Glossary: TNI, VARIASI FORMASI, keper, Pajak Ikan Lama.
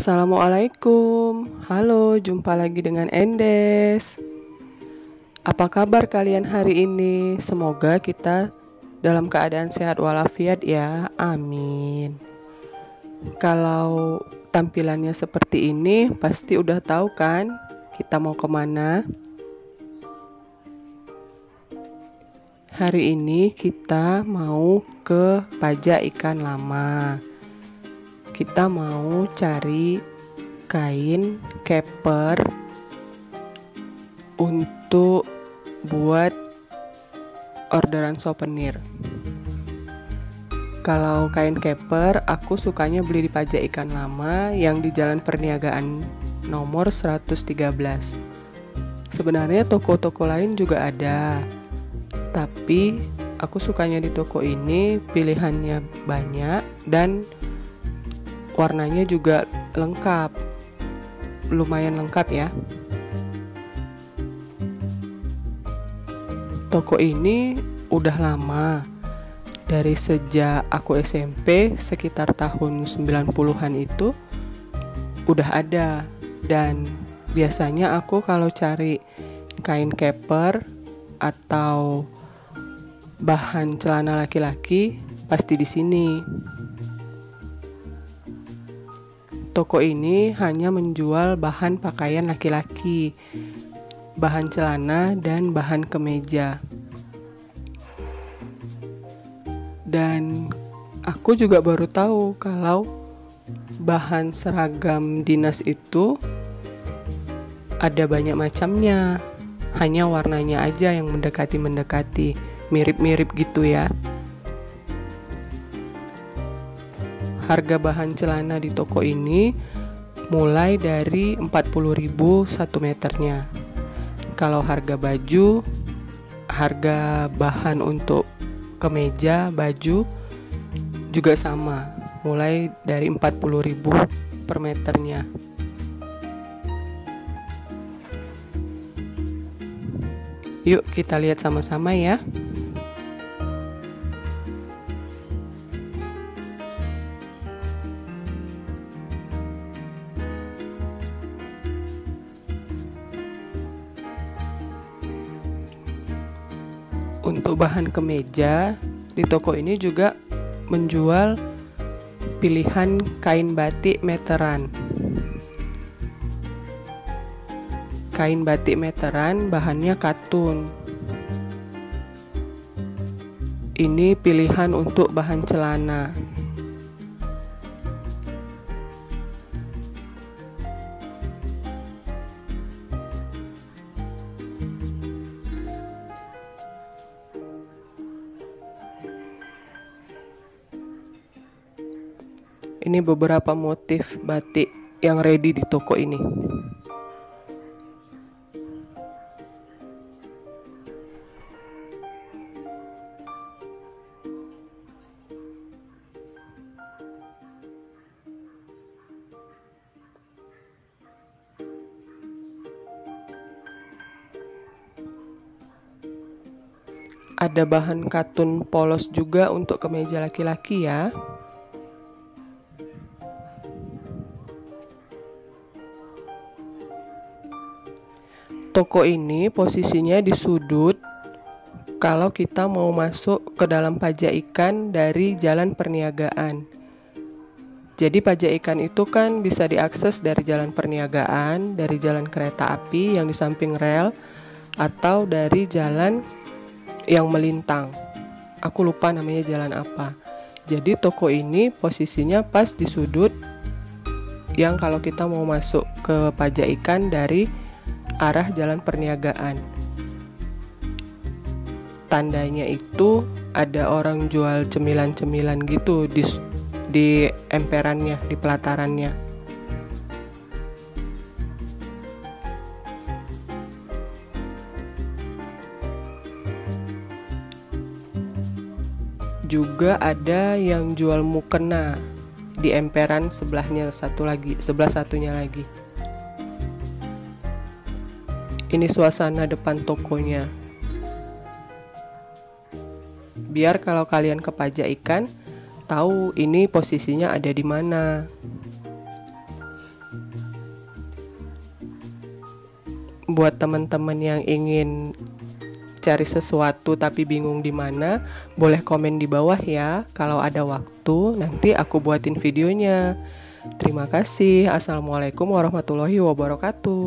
Assalamualaikum, halo, jumpa lagi dengan Endes. Apa kabar kalian hari ini? Semoga kita dalam keadaan sehat walafiat ya, amin. Kalau tampilannya seperti ini, pasti udah tahu kan kita mau kemana? Hari ini kita mau ke Pajak Ikan Lama. Kita mau cari kain keper untuk buat orderan souvenir. Kalau kain keper, aku sukanya beli di Pajak Ikan Lama yang di Jalan Perniagaan nomor 113. Sebenarnya toko-toko lain juga ada, tapi aku sukanya di toko ini, pilihannya banyak dan warnanya juga lengkap, lumayan lengkap ya. Toko ini udah lama, dari sejak aku SMP sekitar tahun 90-an itu udah ada. Dan biasanya aku kalau cari kain keper atau bahan celana laki-laki pasti di sini. Toko ini hanya menjual bahan pakaian laki-laki, bahan celana, dan bahan kemeja. Dan aku juga baru tahu kalau bahan seragam dinas itu ada banyak macamnya, hanya warnanya aja yang mendekati-mendekati, mirip-mirip gitu ya. Harga bahan celana di toko ini mulai dari 40.000 satu meternya. Kalau harga baju, harga bahan untuk kemeja, baju juga sama, mulai dari 40.000 per meternya. Yuk kita lihat sama-sama ya. Untuk bahan kemeja, di toko ini juga menjual pilihan kain batik meteran. Kain batik meteran bahannya katun. Ini pilihan untuk bahan celana. Ini beberapa motif batik yang ready di toko ini. Ada bahan katun polos juga untuk kemeja laki-laki ya. Toko ini posisinya di sudut kalau kita mau masuk ke dalam Pajak Ikan dari Jalan Perniagaan. Jadi Pajak Ikan itu kan bisa diakses dari Jalan Perniagaan, dari jalan kereta api yang di samping rel, atau dari jalan yang melintang. Aku lupa namanya jalan apa. Jadi toko ini posisinya pas di sudut yang kalau kita mau masuk ke Pajak Ikan dari arah Jalan Perniagaan. Tandanya itu ada orang jual cemilan-cemilan gitu di emperannya, di pelatarannya. Juga ada yang jual mukena di emperan sebelah satunya lagi. Ini suasana depan tokonya. Biar kalau kalian ke Pajak Ikan, tahu ini posisinya ada di mana. buat teman-teman yang ingin cari sesuatu tapi bingung di mana, boleh komen di bawah ya. Kalau ada waktu, nanti aku buatin videonya. Terima kasih. Assalamualaikum warahmatullahi wabarakatuh.